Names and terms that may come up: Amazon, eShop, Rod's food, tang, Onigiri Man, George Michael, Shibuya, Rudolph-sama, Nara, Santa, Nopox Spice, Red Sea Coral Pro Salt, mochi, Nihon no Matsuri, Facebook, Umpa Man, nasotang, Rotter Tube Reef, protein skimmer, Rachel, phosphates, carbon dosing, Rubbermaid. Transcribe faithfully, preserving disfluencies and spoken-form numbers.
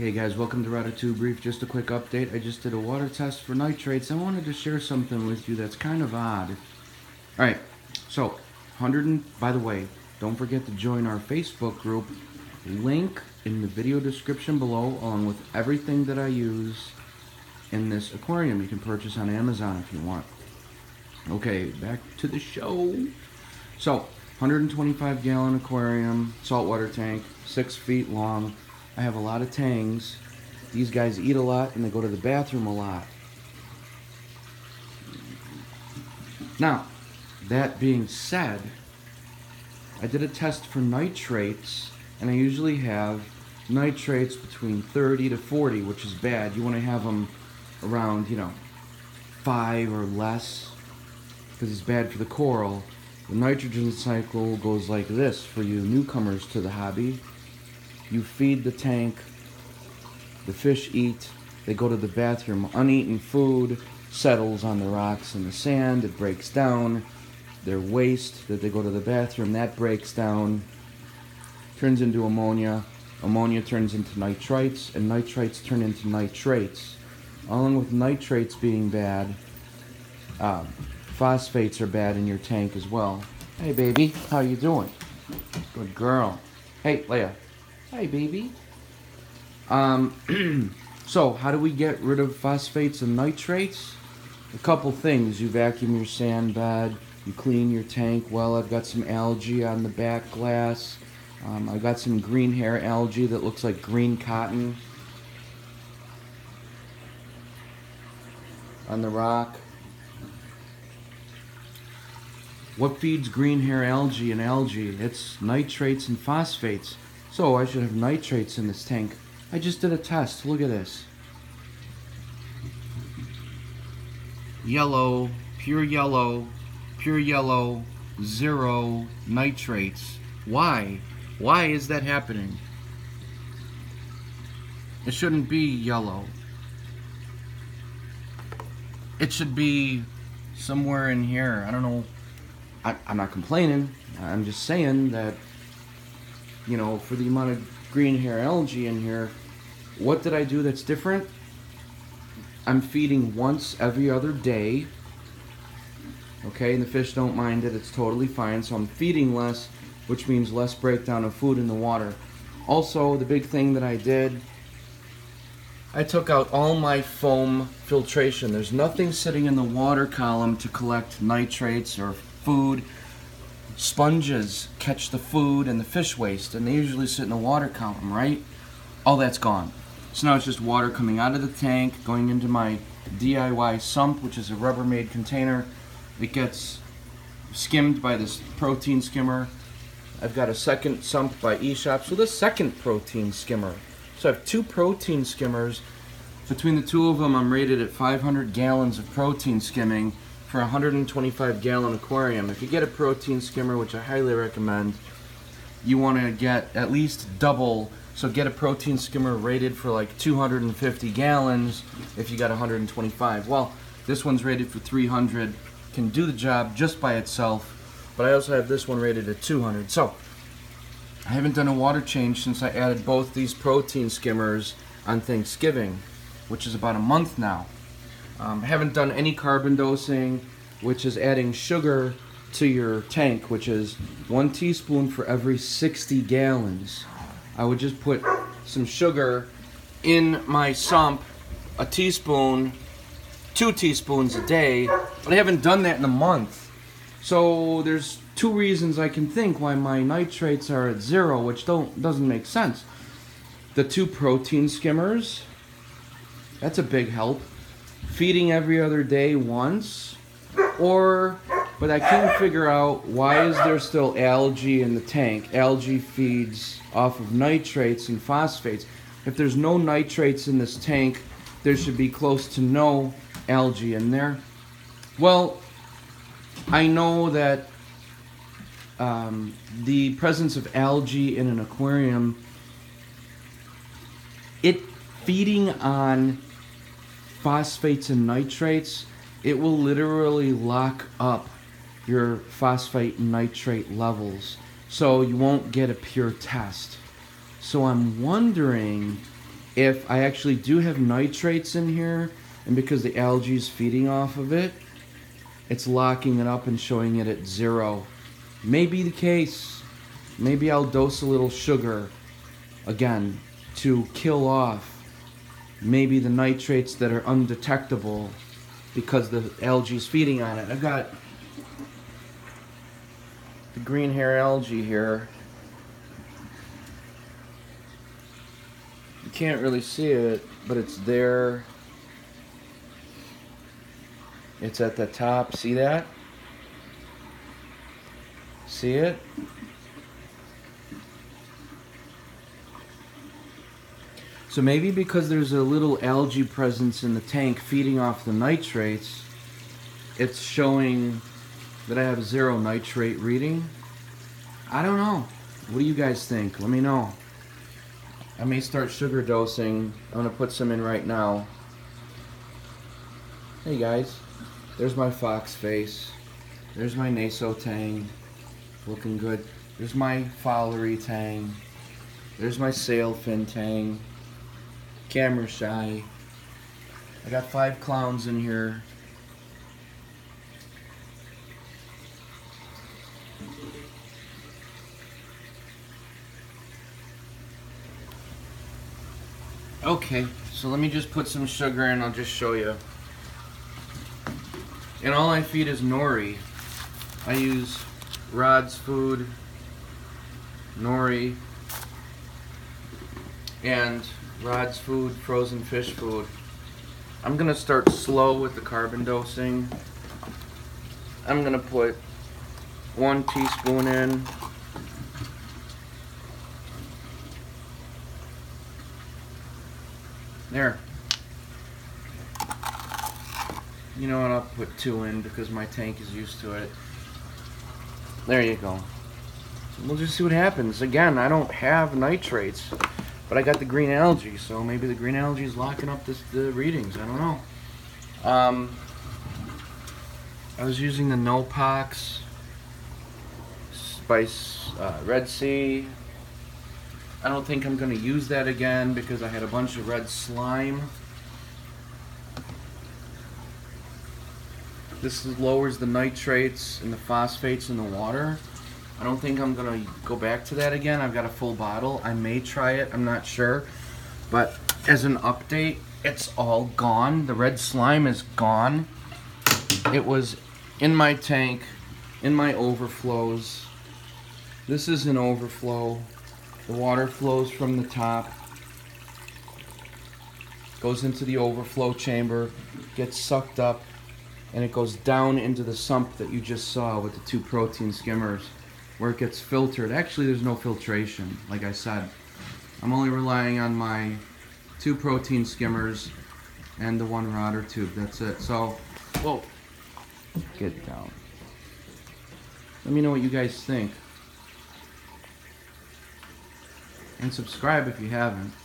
Hey guys, welcome to Rotter Tube Reef. Just a quick update. I just did a water test for nitrates. I wanted to share something with you that's kind of odd. Alright, so one hundred, and by the way, don't forget to join our Facebook group. Link in the video description below, along with everything that I use in this aquarium. You can purchase on Amazon if you want. Okay, back to the show. So, one hundred twenty-five gallon aquarium, saltwater tank, six feet long. I have a lot of tangs. These guys eat a lot and they go to the bathroom a lot. Now, that being said, I did a test for nitrates, and I usually have nitrates between thirty to forty, which is bad. You want to have them around, you know, five or less, because it's bad for the coral. The nitrogen cycle goes like this for you newcomers to the hobby. You feed the tank, the fish eat, they go to the bathroom. Uneaten food settles on the rocks and the sand, it breaks down. Their waste that they go to the bathroom, that breaks down, turns into ammonia. Ammonia turns into nitrites, and nitrites turn into nitrates. Along with nitrates being bad, um, phosphates are bad in your tank as well. Hey baby, how you doing? Good girl. Hey, Leia. Hi, baby. Um, so, how do we get rid of phosphates and nitrates? A couple things. You vacuum your sand bed. You clean your tank. Well, I've got some algae on the back glass. Um, I've got some green hair algae that looks like green cotton on the rock. What feeds green hair algae and algae? It's nitrates and phosphates. So I should have nitrates in this tank. I just did a test. Look at this. Yellow, pure yellow, pure yellow, zero nitrates. Why? Why is that happening? It shouldn't be yellow. It should be somewhere in here. I don't know. I, I'm not complaining. I'm just saying that, you know, for the amount of green hair algae in here, what did I do that's different? I'm feeding once every other day, okay, and the fish don't mind it, it's totally fine. So I'm feeding less, which means less breakdown of food in the water. Also, the big thing that I did, I took out all my foam filtration. There's nothing sitting in the water column to collect nitrates or food. Sponges catch the food and the fish waste, and they usually sit in the water column, right? All that's gone. So now it's just water coming out of the tank, going into my D I Y sump, which is a Rubbermaid container. It gets skimmed by this protein skimmer. I've got a second sump by eShop, so the second protein skimmer. So I have two protein skimmers. Between the two of them, I'm rated at five hundred gallons of protein skimming for a one hundred twenty-five gallon aquarium. If you get a protein skimmer, which I highly recommend, you want to get at least double. So get a protein skimmer rated for like two hundred fifty gallons if you got one hundred twenty-five. Well, this one's rated for three hundred, can do the job just by itself, but I also have this one rated at two hundred. So I haven't done a water change since I added both these protein skimmers on Thanksgiving, which is about a month now. Um, I haven't done any carbon dosing, which is adding sugar to your tank, which is one teaspoon for every sixty gallons. I would just put some sugar in my sump, a teaspoon, two teaspoons a day, but I haven't done that in a month. So there's two reasons I can think why my nitrates are at zero, which don't doesn't make sense. The two protein skimmers, that's a big help. Feeding every other day once, or, but I can't figure out why is there still algae in the tank. Algae feeds off of nitrates and phosphates. If there's no nitrates in this tank, there should be close to no algae in there. Well, I know that um, the presence of algae in an aquarium, it feeding on phosphates and nitrates, it will literally lock up your phosphate and nitrate levels, so you won't get a pure test. So I'm wondering if I actually do have nitrates in here, and because the algae is feeding off of it, it's locking it up and showing it at zero. May be the case. Maybe I'll dose a little sugar again to kill off maybe the nitrates that are undetectable because the algae is feeding on it. I've got the green hair algae here. You can't really see it, but it's there. It's at the top. See that? See it? So maybe because there's a little algae presence in the tank feeding off the nitrates, it's showing that I have zero nitrate reading. I don't know. What do you guys think? Let me know. I may start sugar dosing. I'm gonna put some in right now. Hey guys, there's my fox face. There's my nasotang, looking good. There's my fowlery tang. There's my sailfin tang. Camera shy. I got five clowns in here. Okay, so let me just put some sugar in, I'll just show you. And all I feed is nori. I use Rod's Food, nori, and Rod's Food frozen fish food. I'm gonna start slow with the carbon dosing. I'm gonna put one teaspoon in. There. You know what, I'll put two in because my tank is used to it. There you go. We'll just see what happens. Again, I don't have nitrates, but I got the green algae, so maybe the green algae is locking up this, the readings. I don't know. Um, I was using the Nopox Spice uh, Red Sea. I don't think I'm going to use that again because I had a bunch of red slime. This lowers the nitrates and the phosphates in the water. I don't think I'm gonna go back to that again. I've got a full bottle. I may try it, I'm not sure. But as an update, it's all gone. The red slime is gone. It was in my tank, in my overflows. This is an overflow. The water flows from the top, goes into the overflow chamber, gets sucked up, and it goes down into the sump that you just saw with the two protein skimmers where it gets filtered. Actually, there's no filtration, like I said. I'm only relying on my two protein skimmers and the one rotter tube, that's it. So, whoa, get down. Let me know what you guys think. And subscribe if you haven't.